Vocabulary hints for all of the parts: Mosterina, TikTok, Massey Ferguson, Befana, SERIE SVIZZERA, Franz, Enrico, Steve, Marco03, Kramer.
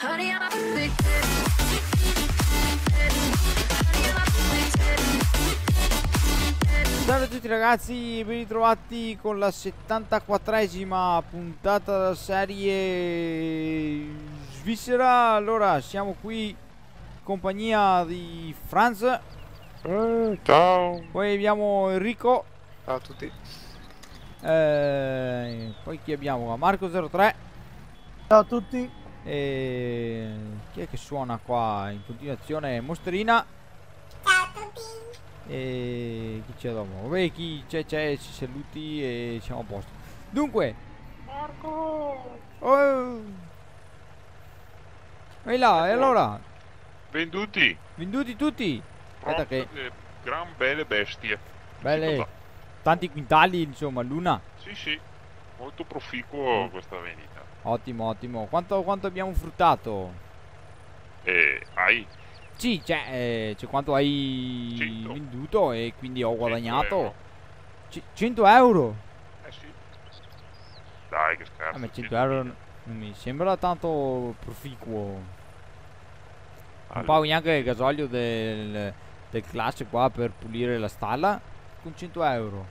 Salve a tutti ragazzi, ben ritrovati con la 74esima puntata della serie Svizzera. Allora, siamo qui in compagnia di Franz. Ciao. Poi abbiamo Enrico. Ciao a tutti. Poi chi abbiamo? Marco03. Ciao a tutti. E chi è che suona qua in continuazione? Mosterina. Ciao a tutti. E chi c'è dopo? Vabbè, chi c'è, ci saluti e siamo a posto. Dunque Marco, e là, e allora venduti tutti. Aspetta che gran belle bestie, belle, tanti quintali insomma l'una. Sì, molto proficuo questa vendita. Ottimo. Quanto abbiamo fruttato? Sì, cioè quanto hai 100. Venduto e quindi ho guadagnato 100 euro. Sì. Dai, che scherzo. Ma 100 euro non mi sembra tanto proficuo. Non pago neanche il gasolio del classe qua per pulire la stalla con 100 euro.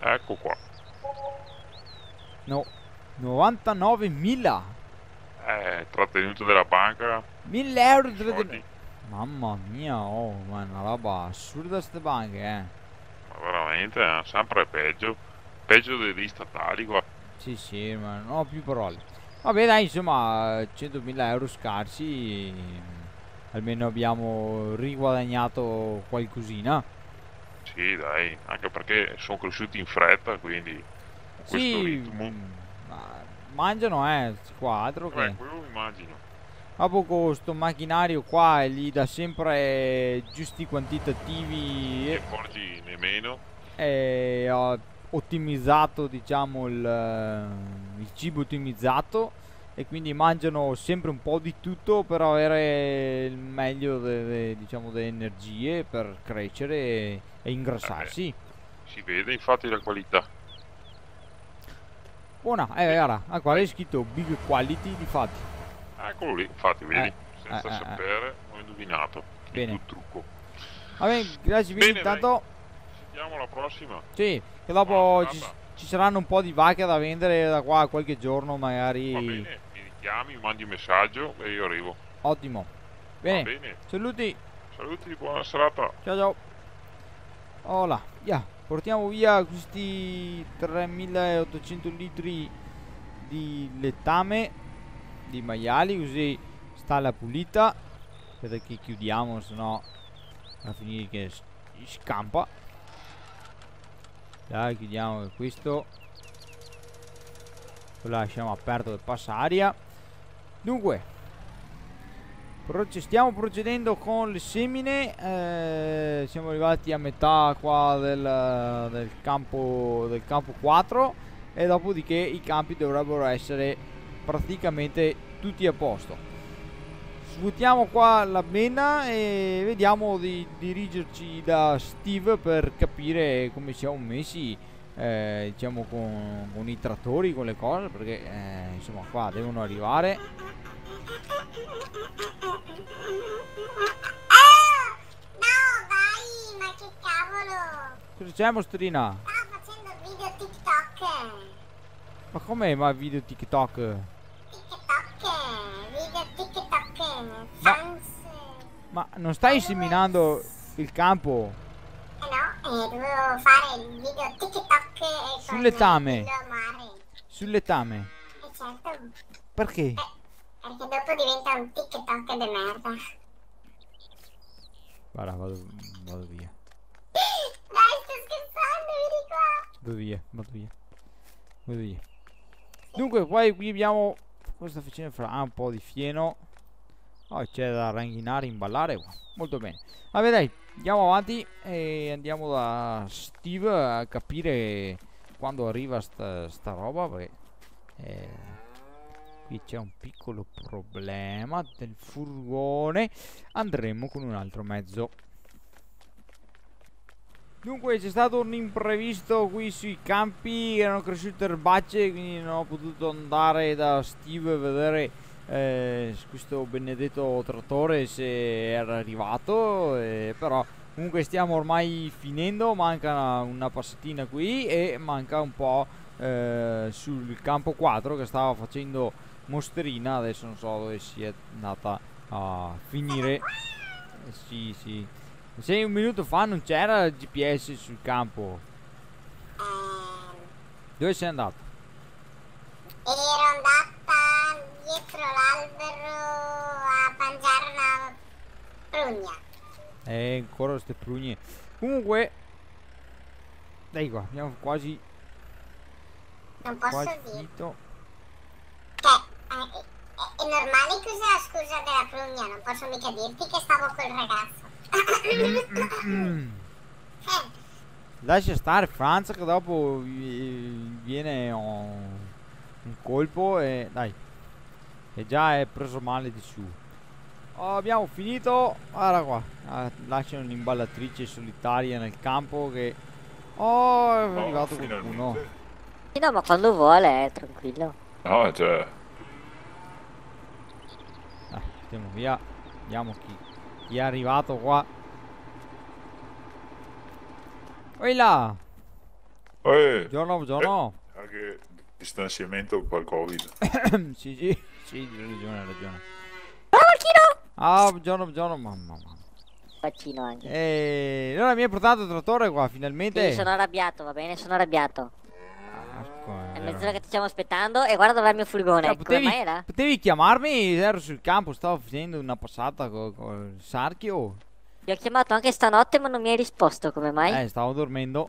Ecco qua. No, 99.000. Trattenuto della banca. 1000 euro trattenuto. Mamma mia, ma è una roba assurda queste banche, Ma veramente, è sempre peggio. Peggio degli statali qua. Sì, ma non ho più parole. Vabbè dai, insomma, 100.000 euro scarsi. Almeno abbiamo riguadagnato qualcosina. Sì, dai, anche perché sono cresciuti in fretta, quindi questo ritmo. Mangiano, qua, altro che. Quello immagino. A poco sto macchinario qua e gli dà sempre giusti quantitativi. E porgi nemmeno. E ho ottimizzato, diciamo, il cibo ottimizzato. E quindi mangiano sempre un po' di tutto per avere il meglio diciamo, delle energie per crescere e ingrassarsi. Si vede infatti la qualità. Buona, guarda, qua è scritto Big Quality, difatti. Eccolo lì, infatti, vedi, senza sapere ho indovinato. Bene. Il trucco. Vabbè, grazie mille intanto. Ci vediamo alla prossima. Sì, che dopo ci saranno un po' di vacche da vendere da qua a qualche giorno magari. Va bene, mi richiami, mandi un messaggio e io arrivo. Ottimo. Bene. Saluti, buona serata. Ciao. Hola, portiamo via questi 3800 litri di lettame di maiali, così sta la pulita. Aspetta che chiudiamo, sennò va a finire che scampa. Dai, chiudiamo questo, lo lasciamo aperto per passaria. Dunque stiamo procedendo con le semine. Siamo arrivati a metà qua del campo 4 e dopodiché i campi dovrebbero essere praticamente tutti a posto. Svuotiamo qua la benna e vediamo di dirigerci da Steve per capire come siamo messi, diciamo con i trattori, con le cose, perché insomma qua devono arrivare. No, dai, ma che cavolo! Cosa c'è, Mostrina? Stavo facendo il video TikTok. Ma com'è, video TikTok? Video TikTok. Franz. Ma non stai seminando il campo? No, dovevo fare il video TikTok sul letame. Sul letame? Certo. Perché? Perché dopo diventa un TikTok di merda. Guarda, vado via. Dai, sto scherzando, vieni qua. Vado via. Dunque, poi qui abbiamo questa faccina un po' di fieno. C'è da ranghinare, imballare qua. Molto bene. Vabbè dai, andiamo avanti e andiamo da Steve a capire quando arriva sta roba, perché qui c'è un piccolo problema del furgone. Andremo con un altro mezzo. Dunque c'è stato un imprevisto qui sui campi, erano cresciute erbacce, quindi non ho potuto andare da Steve a vedere questo benedetto trattore se era arrivato, però comunque stiamo ormai finendo, manca una passatina qui e manca un po' sul campo 4 che stava facendo Mosterina. Adesso non so dove si è andata a finire, sì. Se un minuto fa non c'era il GPS sul campo. Dove sei andato? Ero andata dietro l'albero a mangiare una prugna. Ancora queste prugne. Comunque, dai qua, abbiamo quasi... Non posso dire. Cioè, è normale che usi la scusa della prugna, non posso mica dirti che stavo col ragazzo. Lascia stare Franz che dopo viene un colpo e dai, e già è preso male di su. Abbiamo finito, guarda qua, lasciano l'imballatrice solitaria nel campo che è arrivato qualcuno. No, ma quando vuole, tranquillo. No, cioè stiamo via, vediamo chi è arrivato qua. Oi là! Buongiorno! Anche distanziamento col Covid. Sì, hai ragione. Ah, macchino! Ah, buongiorno, mamma. Vaccino anche. Allora mi hai portato il trattore qua, finalmente. Sì, sono arrabbiato, va bene, sono arrabbiato. È mezz'ora che ti stiamo aspettando e guarda dov'è il mio furgone. Potevi chiamarmi, ero sul campo, stavo facendo una passata con il sarchio. Ti ho chiamato anche stanotte ma non mi hai risposto, come mai? Stavo dormendo.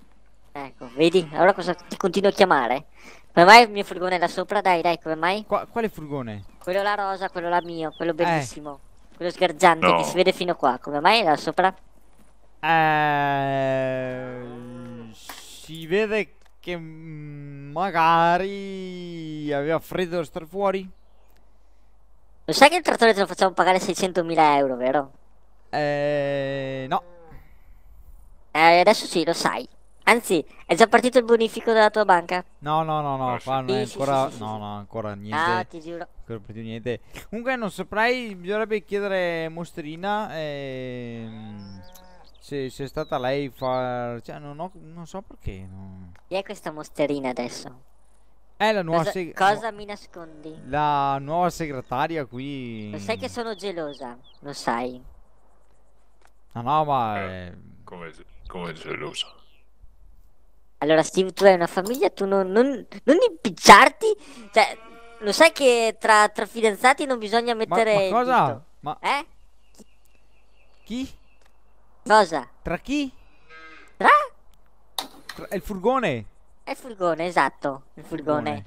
Ecco, vedi? Allora cosa ti continuo a chiamare? Come mai il mio furgone è là sopra? Dai, come mai? Quale furgone? Quello là rosa, quello là mio, quello bellissimo. Quello sgargiante che si vede fino qua, come mai è là sopra? Si vede che magari aveva freddo da stare fuori? Lo sai che il trattore te lo facciamo pagare 600.000 euro, vero? No. Adesso sì, lo sai. Anzi, è già partito il bonifico della tua banca? No, qua non è ancora. No, ancora niente. Ah, ti giuro. Ancora più niente. Comunque non saprei, bisognerebbe chiedere a Mosterina se è stata lei far... Cioè, non so perché. Chi è questa Mosterina adesso? È la nuova segretaria. Cosa mi nascondi? La nuova segretaria qui. Lo sai che sono gelosa, lo sai. No, ma... Come gelosa? Allora, Steve, tu hai una famiglia, tu non impicciarti? Cioè, lo sai che tra fidanzati non bisogna mettere... Ma cosa? Ma... Chi? Cosa? Tra chi? Tra il furgone. È il furgone, esatto, il furgone.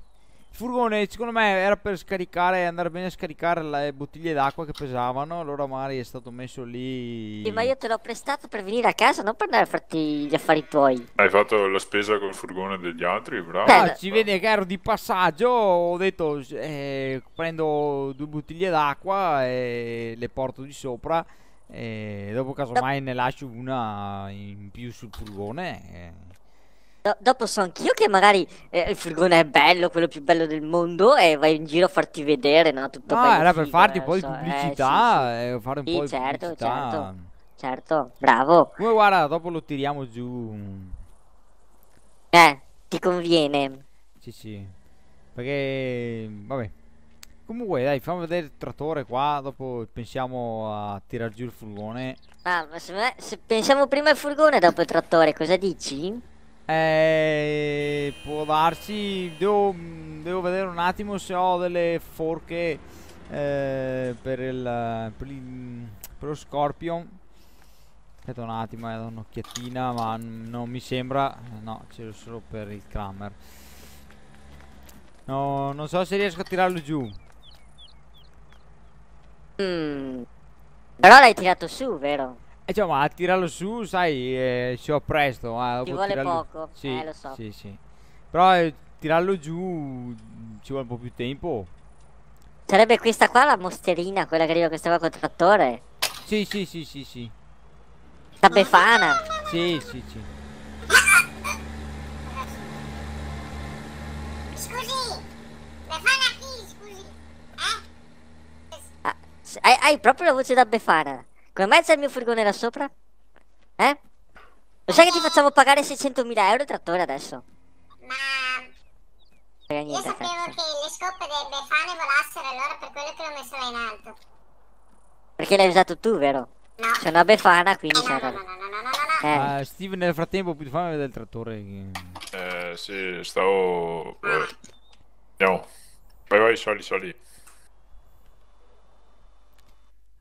Il furgone secondo me era per scaricare, andare bene a scaricare le bottiglie d'acqua che pesavano, allora magari è stato messo lì. Sì, ma io te l'ho prestato per venire a casa, non per andare a farti gli affari tuoi. Hai fatto la spesa col furgone degli altri, bravo. Ci vede che ero di passaggio, ho detto prendo 2 bottiglie d'acqua e le porto di sopra e dopo casomai ne lascio una in più sul furgone. Dopo so anch'io che magari il furgone è bello, quello più bello del mondo, e vai in giro a farti vedere, no? Tutto bello. Era per farti un po' di pubblicità, sì. Fare un po' di pubblicità. Certo, bravo. Come guarda, dopo lo tiriamo giù. Ti conviene. Sì, perché... vabbè. Comunque dai, fammi vedere il trattore qua, dopo pensiamo a tirar giù il furgone. Ma se pensiamo prima al furgone e dopo il trattore, cosa dici? Può darsi, devo vedere un attimo se ho delle forche per lo Scorpion. Aspetta un attimo, do un'occhiatina, ma non mi sembra. No, c'è solo per il Kramer. No, non so se riesco a tirarlo giù. Però l'hai tirato su, vero? Cioè, ma a tirarlo su, sai, ci ho presto. Ci vuole poco, sì, lo so. Sì. Però tirarlo giù ci vuole un po' più tempo. Sarebbe questa qua la Mosterina, quella che arriva questa qua col trattore? Sì. La Befana? Sì. Scusi, Befana chi, scusi? Hai proprio la voce da Befana. Come mai c'è il mio furgone là sopra? Eh? Lo sai che ti facciamo pagare 600.000 euro il trattore adesso? Ma... niente, io sapevo che le scoppe delle Befane volassero, allora per quello che l'ho messo là in alto. Perché l'hai usato tu, vero? No. Sono una Befana, quindi... No. Ma Steve nel frattempo più fammi vedere il trattore. Sì, stavo... Andiamo. Vai, sali.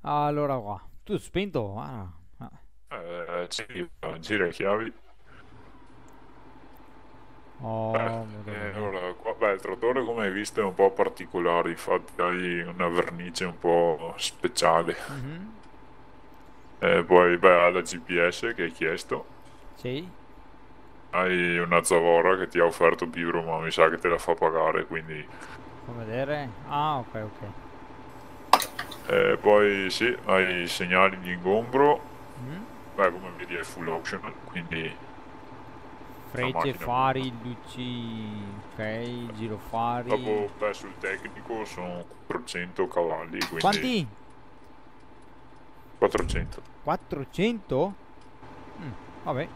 Allora qua. Tu spento? Sì, gira le chiavi. Oh, allora, qua, beh, il trattore come hai visto è un po' particolare, infatti hai una vernice un po' speciale. Poi beh, ha la GPS che hai chiesto. Sì. Hai una zavorra che ti ha offerto Bivro, ma mi sa che te la fa pagare, quindi... Fammi vedere. Ah, ok. Poi sì, hai i segnali di ingombro. Beh, come vedi è full optional, quindi... Frecce, fari, luci, ok, girofari. Dopo beh, sul tecnico sono 400 cavalli, quindi... Quanti? 400. 400? Vabbè.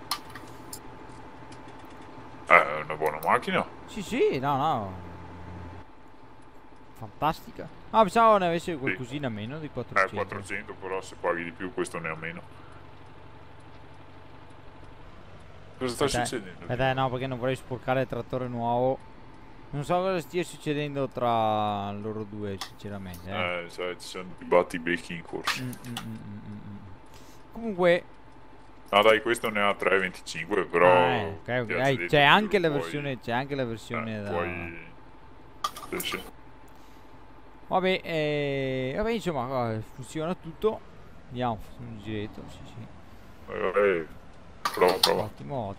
È una buona macchina. Sì, no. Fantastica. Ah, pensavo ne avesse qualcosina meno di 400. 400, però se paghi di più questo ne ha meno. Cosa sta succedendo? No, perché non vorrei sporcare il trattore nuovo. Non so cosa stia succedendo tra loro due, sinceramente. Cioè, ci sono battibecchi in corso. Comunque... Ah dai, questo ne ha 3.25, però... ok, c'è anche la versione... C'è anche la versione da... Poi... Sì. Vabbè, vabbè, insomma, funziona tutto. Andiamo, facciamo un giretto, sì. Prova. Ottimo.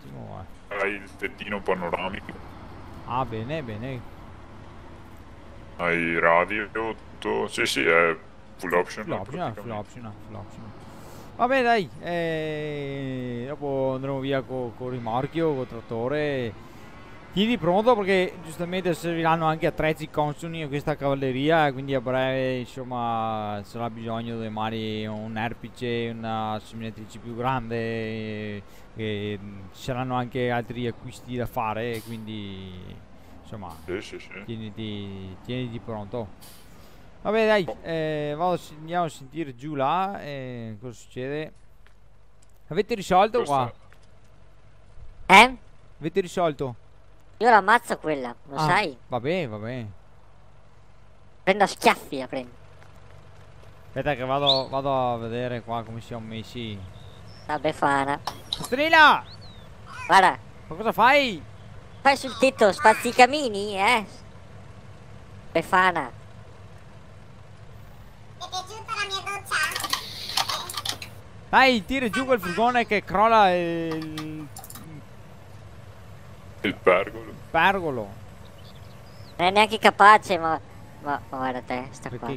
Hai il tettino panoramico. Ah, bene. Hai il radio, tutto. Sì, è full option. Full option. Vabbè, dai. Dopo andremo via con rimarchio, col trattore. Tieni pronto perché giustamente serviranno anche attrezzi consoni a questa cavalleria. Quindi a breve, insomma, sarà bisogno di magari un erpice, una seminatrice più grande. E ci saranno anche altri acquisti da fare, quindi insomma tieniti pronto. Vabbè dai, andiamo a sentire giù là cosa succede. Avete risolto qua? Avete risolto? Io la ammazzo quella, lo sai? Vabbè. Prendo a schiaffi, la prendo. Aspetta che vado a vedere qua come siamo messi. La Befana. Mosterina! Guarda. Ma cosa fai? Fai sul tetto, spazi i camini, Befana. Ti è piaciuta la mia doccia? Dai, tira giù quel furgone che crolla il pergolo. Non è neanche capace, ma guarda te, sta qua.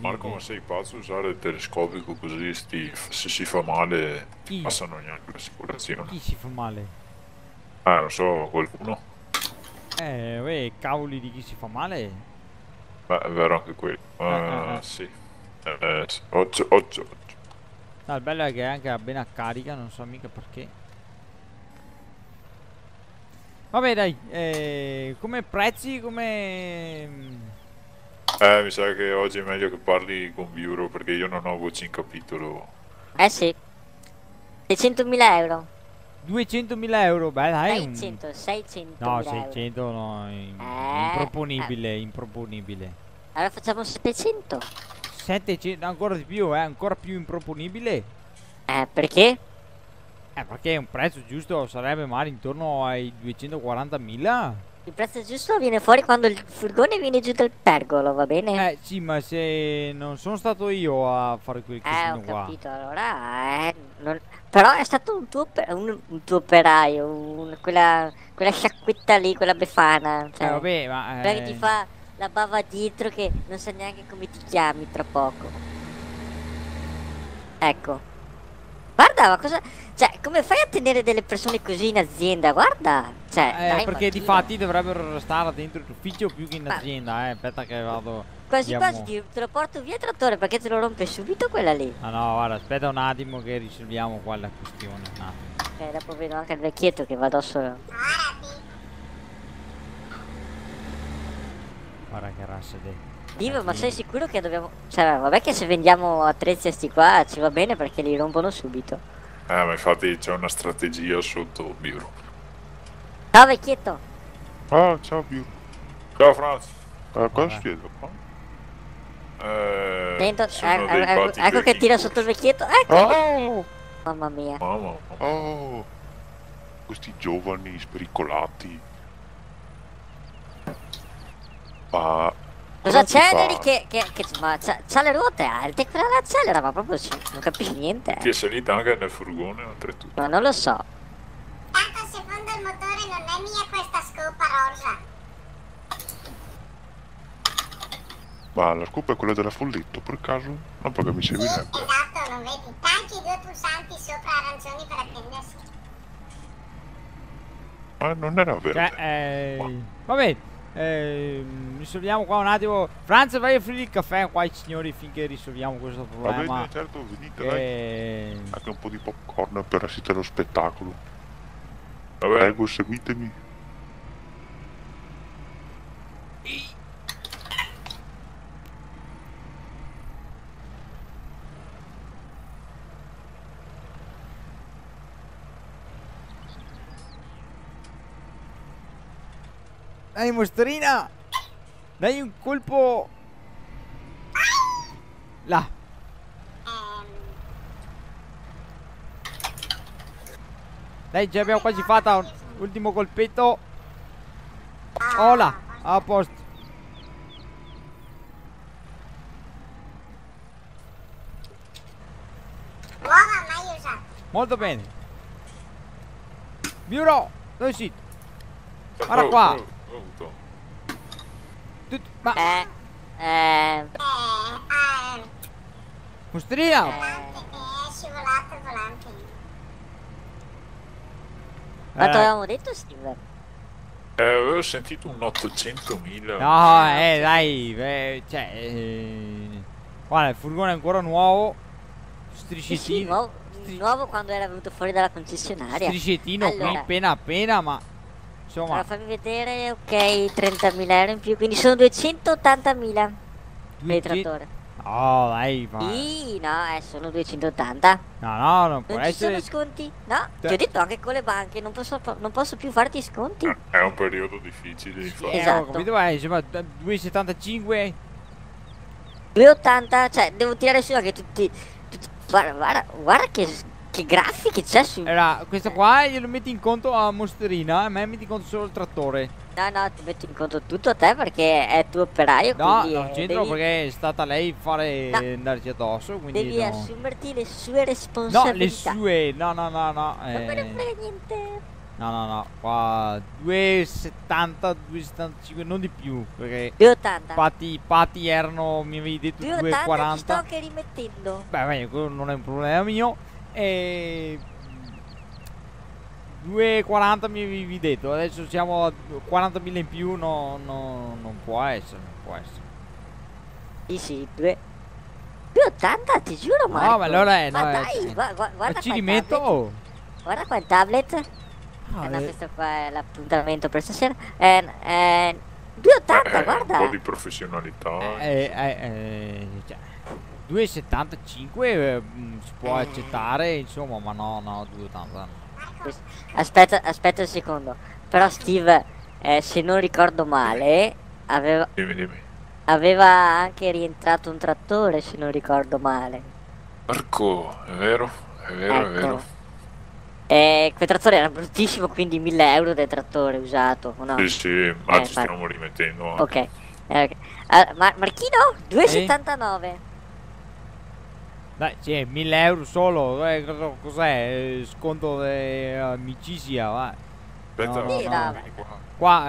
Marco, ma sei pazzo a usare il telescopico così? Se si fa male, passano neanche l'assicurazione. Chi si fa male? Non so, qualcuno. Cavoli di chi si fa male? Beh, è vero anche quello. Sì. Oggi. No, il bello è che è anche bene a carica, non so mica perché. Vabbè dai, come prezzi, mi sa che oggi è meglio che parli con Bivro perché io non ho voce in capitolo. Sì. 600.000 euro. 200.000 euro, beh dai. 600. No, 600 euro. No, improponibile, improponibile. Allora facciamo 700. 700, ancora di più, ancora più improponibile. Perché? Perché un prezzo giusto sarebbe magari intorno ai 240.000. Il prezzo giusto viene fuori quando il furgone viene giù dal pergolo, va bene? Sì, ma se non sono stato io a fare quel casino qua. Ho capito, allora... Però è stato un tuo operaio, quella sciacquetta lì, quella Befana. Cioè, vabbè, ma... Perché ti fa la bava dietro che non sa neanche come ti chiami tra poco. Ecco. Guarda, ma cosa... Cioè, come fai a tenere delle persone così in azienda? Guarda! Cioè, dai, perché di fatti dovrebbero stare dentro l'ufficio più che in azienda, aspetta che vado... Quasi quasi te lo porto via il trattore, perché te lo rompe subito quella lì. Ah no, guarda, aspetta un attimo che risolviamo qua la questione. Ah. Ok, dopo vedo anche il vecchietto che va addosso. Guarda che razza di... Divo, ma sei sicuro che dobbiamo... Cioè, vabbè che se vendiamo attrezzi a sti qua ci va bene perché li rompono subito. Ma infatti c'è una strategia sotto Bivro. Ciao vecchietto. Ah, ciao Bivro. Ciao Franz. Cosa succede qua? Ecco che tira sotto il vecchietto. Ecco. Oh. Mamma mia. Mamma. Oh. Questi giovani spericolati. Ma cosa c'è Neri che ma c'ha le ruote alte, quella la accelera, ma proprio non capisci niente. Ti è salita anche nel furgone oltretutto. Ma non lo so. Tanto secondo il motore non è mia questa scopa rosa. Ma la scopa è quella della folletto per caso? No, perché mi segui. Sì, esatto, non vedi? Tanti due pulsanti sopra arancioni per attendersi. Ma non era vero. Vabbè, risolviamo qua un attimo. Franz, vai a offrire il caffè qua ai signori finché risolviamo questo problema. Va bene, certo, venite, dai. Anche un po' di popcorn per assistere allo spettacolo. Vabbè, prego, seguitemi. Dai Mosterina, dai un colpo là. Dai, già abbiamo quasi fatta un ultimo colpetto. Oh là, a posto. Molto bene. Bivro, dove siete? Guarda qua. Ma... Mosterina! Scivolato il volante. Ma te l'avevamo detto, Steve? Avevo sentito un 800.000. No, dai, cioè... Guarda, il furgone è ancora nuovo. Striscettino. Nuovo quando era venuto fuori dalla concessionaria. Striscettino, allora... qui appena appena, ma... Insomma. Allora fammi vedere, ok, 30.000 euro in più, quindi sono 280.000 per il trattore. Oh, dai, ma... Sì, no, sono 280. No, no, non può essere... Non ci sono sconti? No, ti ho detto anche con le banche, non posso più farti sconti. È un periodo difficile, infatti. Esatto. Ho capito, insomma, 2,75... 2,80, cioè, devo tirare su anche tutti... Guarda che grafiche c'è su... Allora, questo qua glielo metti in conto a Mosterina, a me metti in conto solo il trattore. No, no, ti metti in conto tutto a te perché è tuo operaio. No, non c'entro perché è stata lei fare andarci addosso, quindi devi assumerti le sue responsabilità. No, le sue, no. Non me ne frega niente. No, qua 2,70, 2,75, non di più, perché 2,80. Patti erano, mi avevi detto 2,40. Ti sto anche rimettendo. Beh, quello non è un problema mio. E 2,40 mi avevi detto, adesso siamo a 40.000 in più, no, non può essere, Sì, 2,80 ti giuro Marco. No, ma allora è... Ma no, dai, guarda ci rimetto. Guarda qua il tablet. Questo qua è l'appuntamento per stasera. 2,80, guarda. Un po' di professionalità. 2,75 si può accettare, insomma, ma no, 2,80. Aspetta un secondo. Però Steve, se non ricordo male, aveva anche rientrato un trattore, se non ricordo male. Marco, è vero, ecco. Quel trattore era bruttissimo, quindi 1.000 euro del trattore usato, no? Sì, ma ci stiamo rimettendo anche. Ok. Marchino, 2,79. Dai, sì, 1.000 euro solo, cos'è? Sconto amicizia, va. Aspetta, qua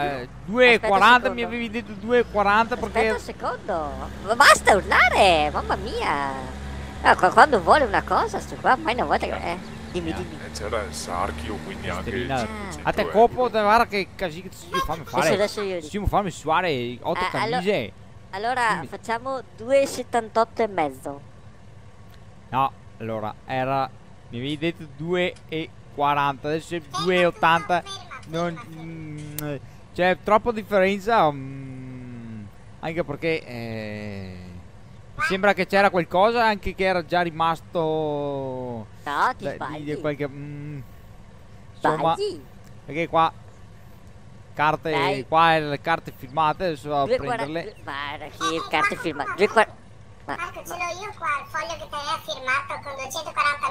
2,40, mi avevi detto 2,40 perché... Aspetta un secondo, basta urlare, mamma mia. No, quando vuole una cosa, sto qua, mai una volta che... dimmi. C'era il sarchio, quindi Mosterina, anche... A te copo, guarda che casino, fammi fare, fammi suare 8 camicie. Allora dimmi. Facciamo 2,78 e mezzo. No, allora era, mi avevi detto 2,40, adesso è 2,80. Non c'è troppa differenza, anche perché mi sembra che c'era qualcosa anche che era già rimasto. No, ti sbagli di qualche, insomma, perché qua carte, dai. Qua le carte filmate, adesso vado a prenderle. Guarda che carte filmate. Marco, ce l'ho io qua, il foglio che ti aveva firmato con 240.000 e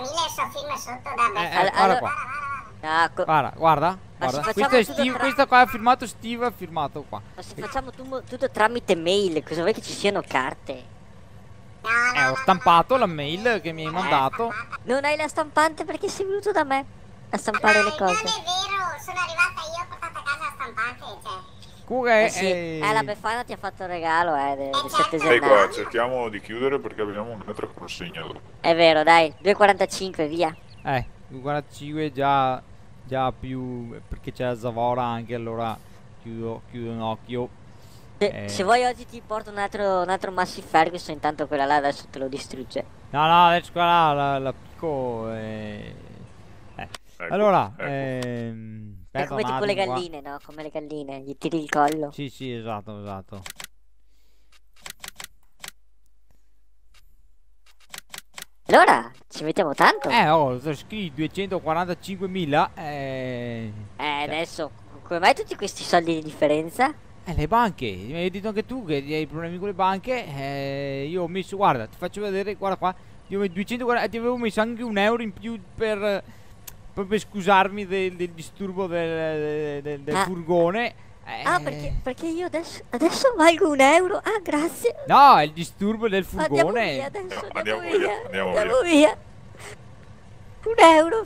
il suo film sotto da me. Guarda qua. Guarda, guarda. Questo è Steve, questo qua ha firmato Steve, ha firmato qua. Ma se facciamo tutto tramite mail, cosa vuoi che ci siano carte? Ho stampato la mail che mi hai mandato. Non hai la stampante perché sei venuto da me a stampare le cose. Non è vero, sono arrivata io, ho portato a casa la stampante, cioè. Sì. La Befana ti ha fatto il regalo, di qua, cerchiamo di chiudere perché abbiamo un'altra consegna dopo. È vero, dai, 2,45 via. 2,45 già più, perché c'è la Zavora anche, allora chiudo un occhio. Se vuoi oggi ti porto un altro Massey Ferguson, intanto quella là adesso te lo distrugge. No, adesso qua la picco. Ecco, allora, è come tipo le galline, no? Come le galline, gli tiri il collo. Sì, esatto. Allora, ci mettiamo tanto? Sono iscritti 245.000. Adesso, come mai tutti questi soldi di differenza? Le banche, mi hai detto anche tu che hai problemi con le banche. Io ho messo, guarda, ti faccio vedere, guarda qua. Io ho 240, ti avevo messo anche un euro in più per... proprio per scusarmi del disturbo del furgone. Perché io adesso valgo un euro. Grazie. No, è il disturbo del furgone. Andiamo via. €1,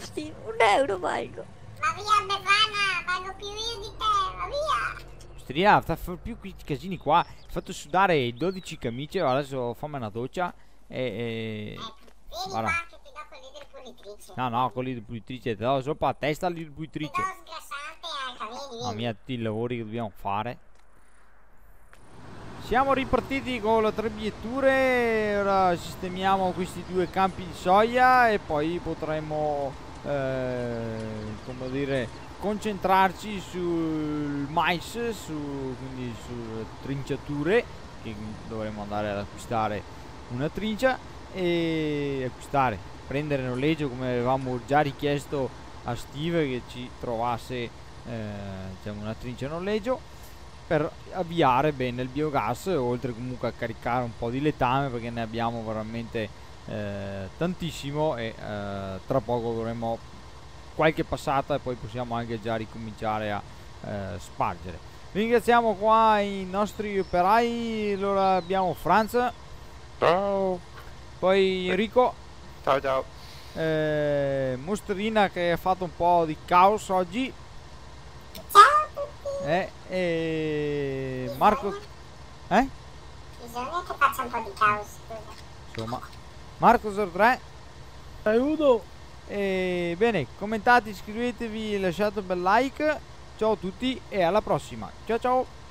Steve, €1 valgo. Ma via, Befana, valgo più io di te, ma via. Mosterina, sta più questi casini qua. Ho fatto sudare 12 camicie, adesso fammi una doccia. Vieni, No, con l'irburitrice, te do sopra la testa l'irburitrice. Mamma mia, tutti i lavori che dobbiamo fare. Siamo ripartiti con le 3 biglietture. Ora sistemiamo questi 2 campi di soia e poi potremo, come dire, concentrarci sul mais, quindi sulle trinciature, che dovremo andare ad acquistare una trincia e acquistare, prendere noleggio, come avevamo già richiesto a Steve che ci trovasse diciamo una trincia noleggio per avviare bene il biogas, oltre comunque a caricare un po' di letame perché ne abbiamo veramente tantissimo e tra poco dovremo qualche passata e poi possiamo anche già ricominciare a spargere. Ringraziamo qua i nostri operai. Allora abbiamo Franz, ciao, poi Enrico, Ciao. Mosterina che ha fatto un po' di caos oggi. Ciao. Marco. Bisogna che faccia un po' di caos. Insomma. Marco03. Aiuto. Bene, commentate, iscrivetevi, lasciate un bel like. Ciao a tutti e alla prossima. Ciao.